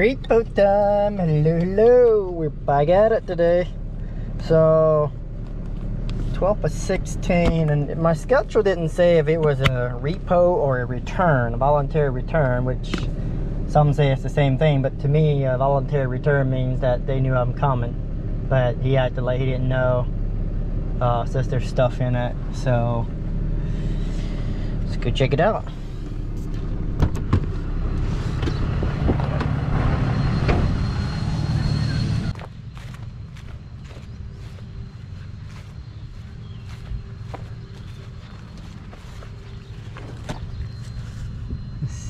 Repo time! Hello, hello! We're back at it today. So, 12/16, and my schedule didn't say if it was a repo or a return, a voluntary return, which some say it's the same thing, but to me, a voluntary return means that they knew I'm coming, but he acted like he didn't know, says there's stuff in it, so let's go check it out.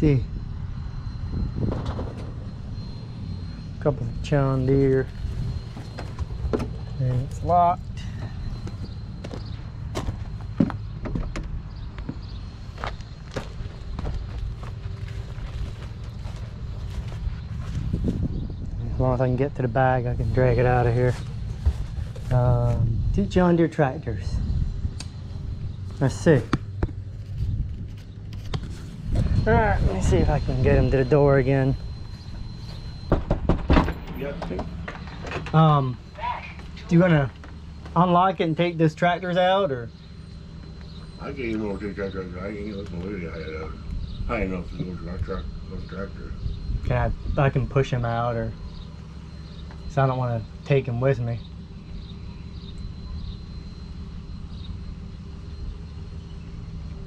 See, a couple of John Deere, and it's locked. As long as I can get to the bag, I can drag it out of here. Two John Deere tractors. Let's see. Alright, let me see if I can get him to the door again. Do you want to unlock it and take those tractors out, or? I can't even walk to the tractor. I ain't looking at it. I ain't know if it's going to the tractor. Can I can push him out, or? Because I don't want to take him with me.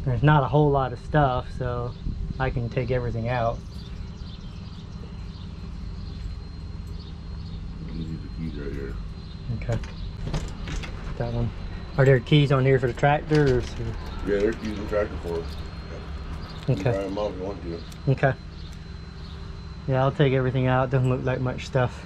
There's not a whole lot of stuff, so I can take everything out. Easy to keys right here. Okay. That one. Are there keys on here for the tractor? Or... Yeah, there are keys on the tractor for us. Okay. You can try them out if you want to. Okay. Yeah, I'll take everything out. Doesn't look like much stuff.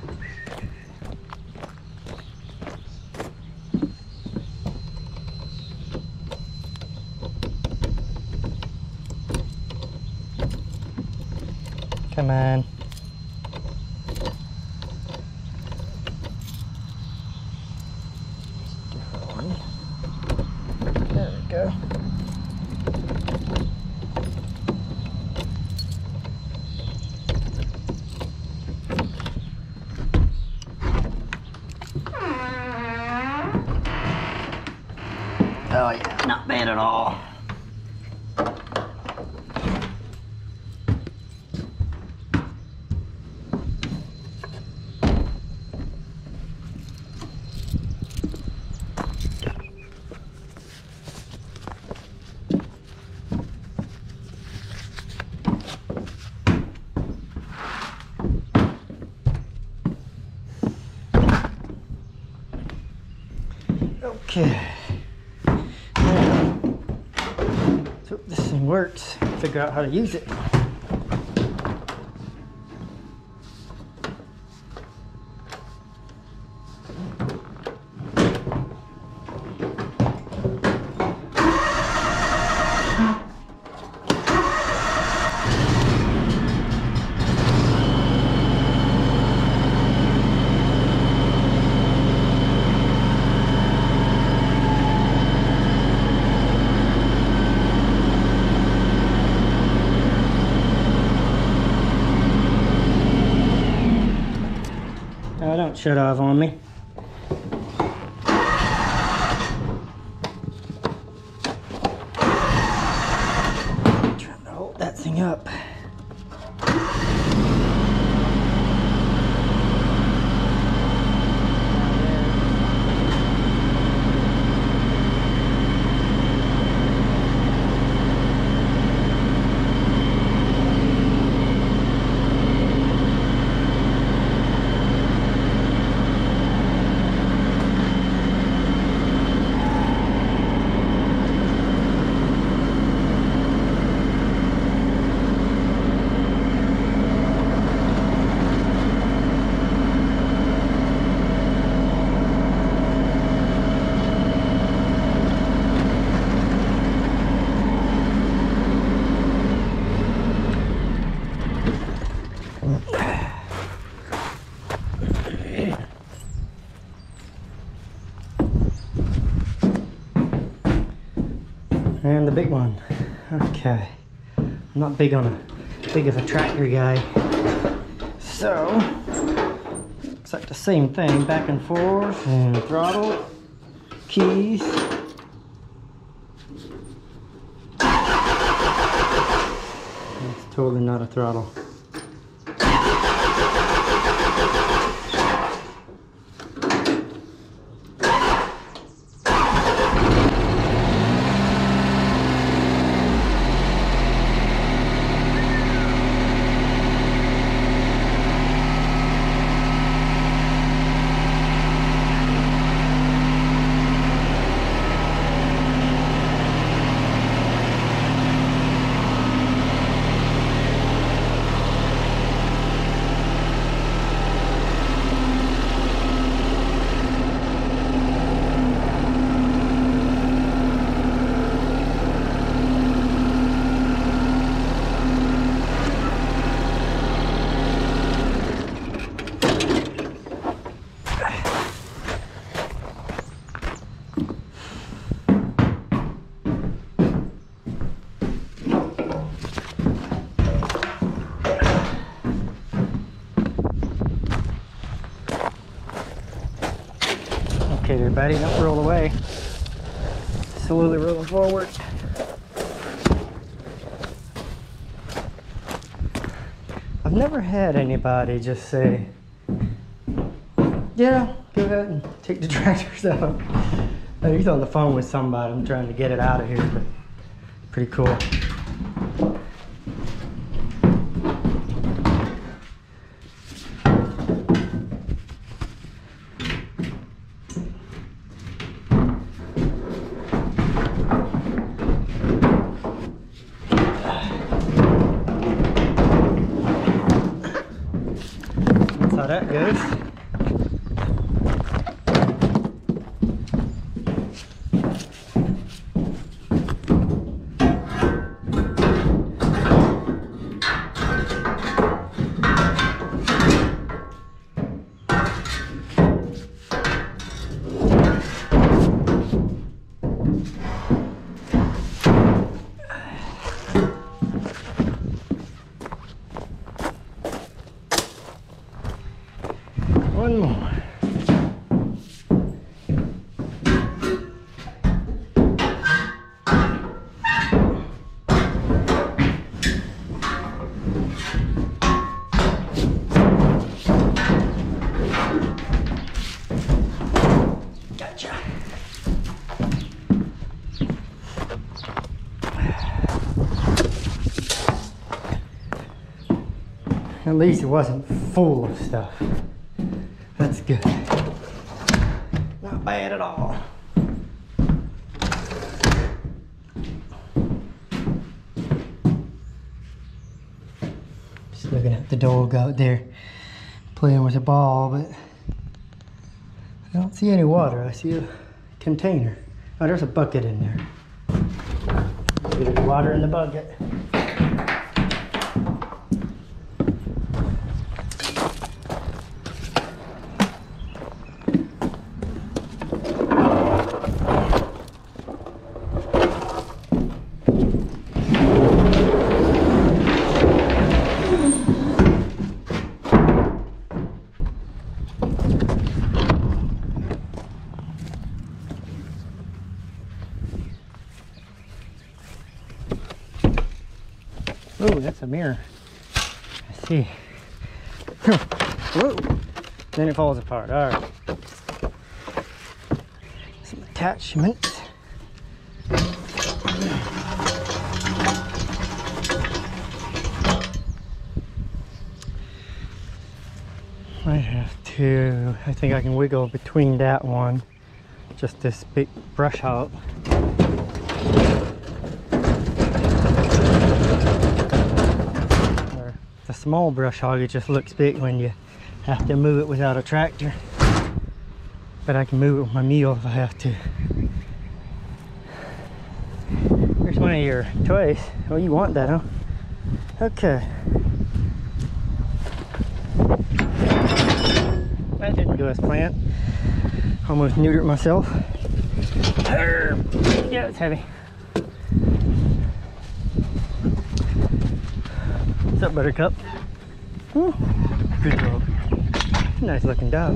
Come on. There we go. Oh yeah, not bad at all. Okay, now, let's hope this thing works, figure out how to use it. Shut off on me. Trying to hold that thing up. And the big one. Okay. I'm not big of a tractor guy. So, looks like the same thing, back and forth, and throttle, keys. That's totally not a throttle. Okay, everybody, don't roll away. Slowly rolling forward. I've never had anybody just say, yeah, go ahead and take the tractors out. He's on the phone with somebody. I'm trying to get it out of here, but pretty cool. That goes. One more. Gotcha. At least it wasn't full of stuff. That's good. Not bad at all. Just looking at the dog out there playing with a ball, but I don't see any water. I see a container. Oh, there's a bucket in there. There's water in the bucket. Oh, that's a mirror. I see. Whoa. Then it falls apart. All right. Some attachments. I have to. I think I can wiggle between that one. Just this big brush out. Small brush hog, it just looks big when you have to move it without a tractor, but I can move it with my mule if I have to. Here's one of your toys. Oh, you want that, huh? Okay. That didn't go as planned. Almost neutered myself. Yeah, it's heavy. What's up, Buttercup? Ooh. Good job. Nice looking dog.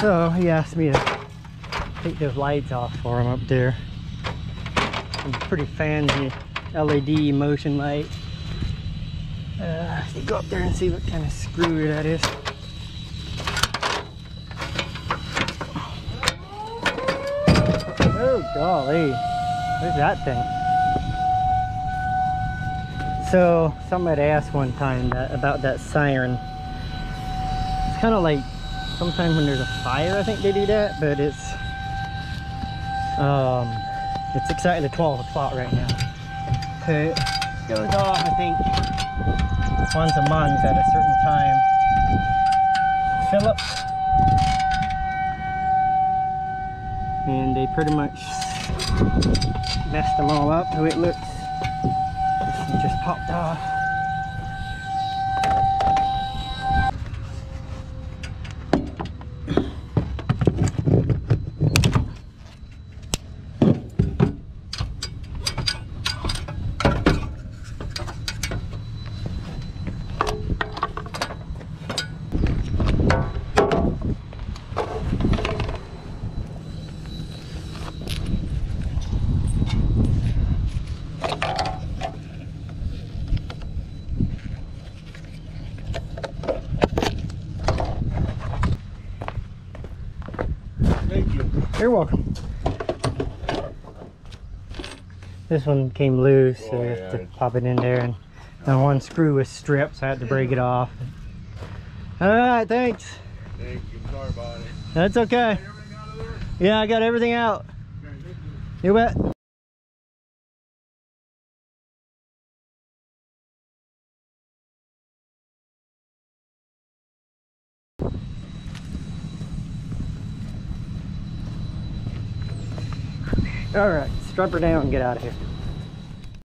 So he asked me to take those lights off for him up there. I'm pretty fancy LED motion light. You go up there and see what kind of screw that is. Oh golly, look at that thing. So somebody asked one time about that siren. It's kind of like sometimes when there's a fire, I think they do that, but it's exactly 12 o'clock right now. So it goes off, I think, once a month at a certain time. Phillips. And they pretty much messed them all up, so it looks. It just popped off. You're welcome. This one came loose, so I have to pop it in there, and the one screw was stripped, so I had to break it off. All right, thanks. Thank you. Sorry about it. That's okay. You got everything out of there? Yeah, I got everything out. Okay, thank you. You bet. All right, strap her down and get out of here.